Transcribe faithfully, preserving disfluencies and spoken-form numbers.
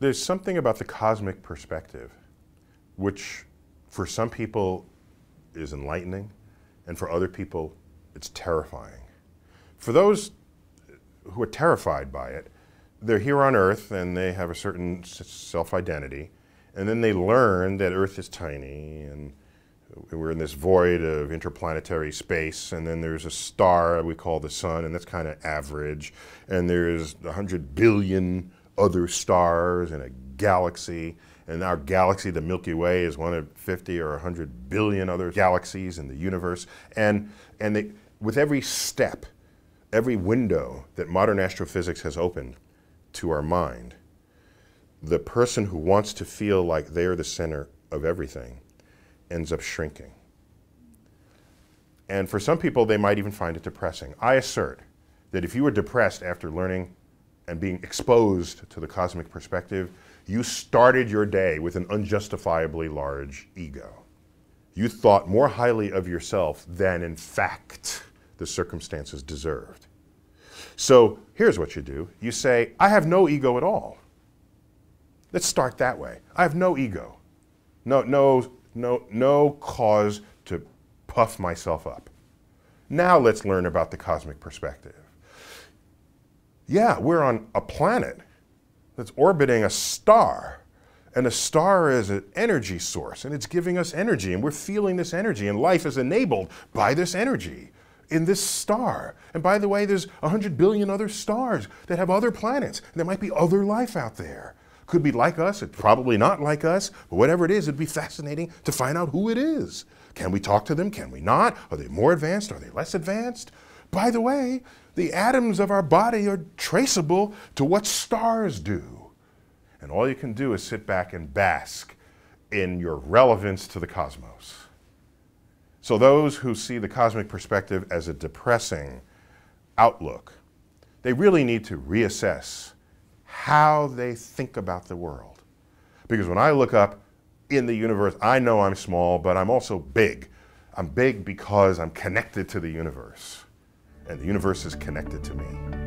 There's something about the cosmic perspective, which for some people is enlightening, and for other people it's terrifying. For those who are terrified by it, they're here on Earth and they have a certain self-identity, and then they learn that Earth is tiny and we're in this void of interplanetary space, and then there's a star we call the sun, and that's kind of average, and there's one hundred billion other stars in a galaxy, and our galaxy, the Milky Way, is one of fifty or one hundred billion other galaxies in the universe. And, and they, with every step, every window that modern astrophysics has opened to our mind, the person who wants to feel like they're the center of everything ends up shrinking. And for some people, they might even find it depressing. I assert that if you were depressed after learning and being exposed to the cosmic perspective, you started your day with an unjustifiably large ego. You thought more highly of yourself than, in fact, the circumstances deserved. So here's what you do. You say, I have no ego at all. Let's start that way. I have no ego. No, no, no, no cause to puff myself up. Now let's learn about the cosmic perspective. Yeah, we're on a planet that's orbiting a star, and a star is an energy source, and it's giving us energy, and we're feeling this energy, and life is enabled by this energy in this star. And by the way, there's one hundred billion other stars that have other planets, and there might be other life out there. Could be like us, it's probably not like us, but whatever it is, it'd be fascinating to find out who it is. Can we talk to them? Can we not? Are they more advanced? Are they less advanced? By the way, the atoms of our body are traceable to what stars do. And all you can do is sit back and bask in your relevance to the cosmos. So those who see the cosmic perspective as a depressing outlook, they really need to reassess how they think about the world. Because when I look up in the universe, I know I'm small, but I'm also big. I'm big because I'm connected to the universe. And the universe is connected to me.